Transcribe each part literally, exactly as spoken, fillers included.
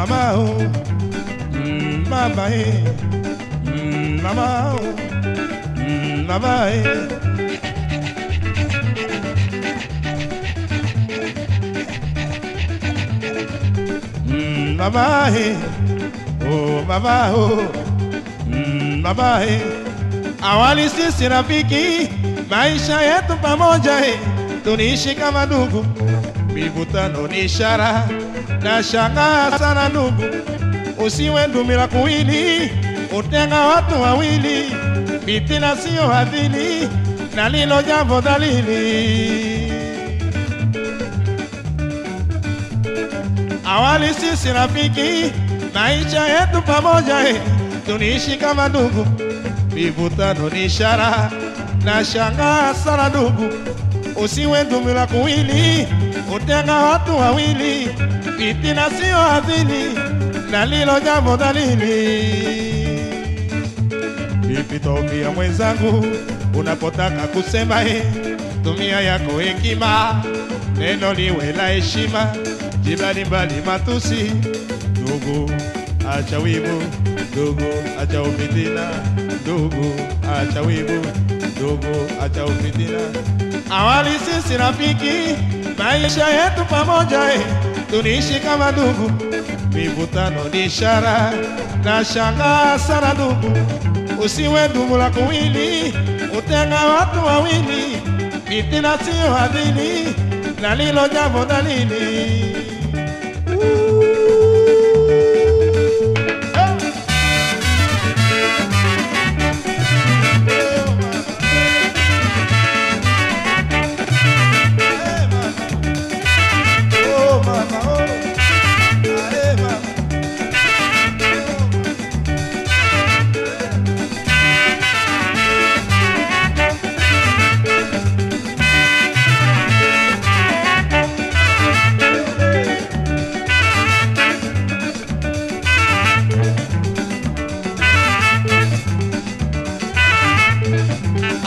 mama oh, mm, mama eh, mm, mama oh, mm, mama eh. Mama eh, oh mama oh, mm, mama eh. Awali sisi rafiki, maisha yetu pamoja eh. Tunishi kama ndugu, mivutano ni ishara. Nashangaa sana ndugu, usiwe ndumila kuwili, utenga watu wawili. Fitina sio hadhili, na lilo jambo dalili. Awali sisi rafiki, maisha yetu pamoja eh. Tunishi kama ndugu, mivutano ni ishara. Nashangaa sana ndugu, usiwe ndumila kuwili, utenga watu wawili. Fitina sio hadhili, na lilo jambo dalili. Vipi taambia mwenzangu, unapotaka kusema eh. Tumia yako hekima, neno liwe la heshima. Jibali mbali matusi, ndugu acha wivu, ndugu acha ufitina, ndugu acha wivu, ndugu acha ufitina. Awali sisi rafiki, maisha yetu pamoja eh. Tunishi kama ndugu, mivutano ni ishara. Nashangaa sana ndugu, usiwe ndugu la kuwili, utenga watu wawili. Fitina sio hadhili, na lilo jambo dalili.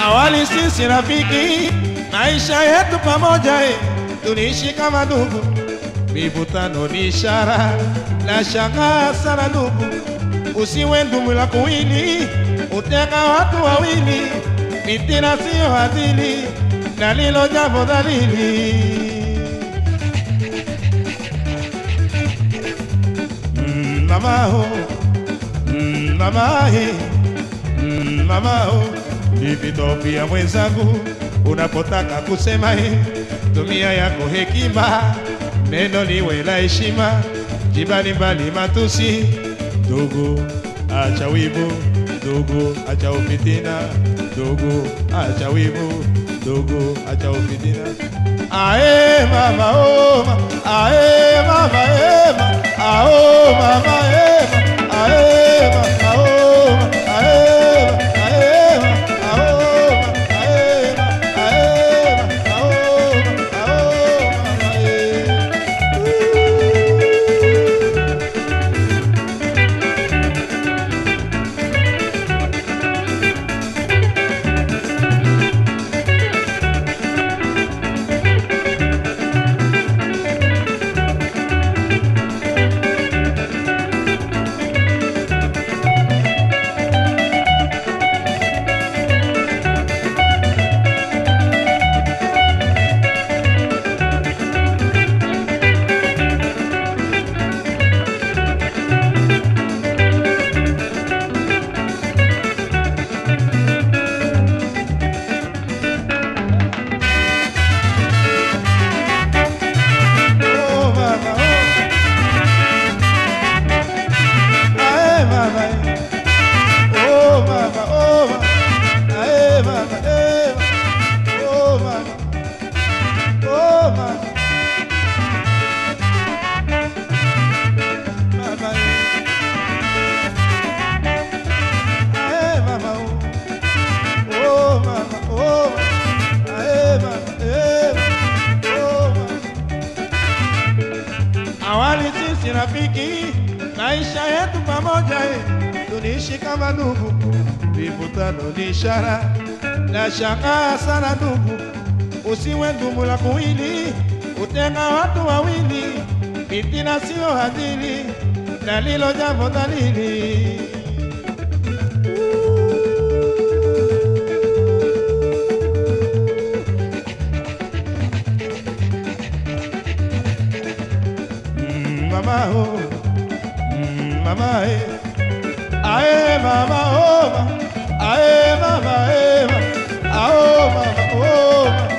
Awali sisi rafiki, maisha yetu pamoja eh. Tunishi kama ndugu, mivutano ni ishara. Nashangaa sana ndugu, usiwe ndumila kuwili, utenga watu wawili. Fitina sio hadhili, na lilo jambo dalili. mm, Mama oh, mm, mama eh, mm, mama oh. Vipi taambia mwenzangu, unapotaka kusema eh. Tumia yako hekima, neno liwe la heshima. Jibali mbali matusi, ndugu acha wivu, ndugu acha ufitina, ndugu acha wivu, ndugu acha ufitina. Ae mama oh, ae mama eh, ae mama eh, ae mama oh, ae mama. Rafiki, maisha yetu pamoja eh. Tunishi kama ndugu, mivutano ni ishara. Nashangaa sana ndugu, usiwe ndugu la kuwili, utenga watu wawili. Fitina sio hadhili, Dalilo llamo Dalili. Mamá, oh, mamá, eh, ay, mamá, oh, ay, mamá, eh, ah, oh, mamá, oh.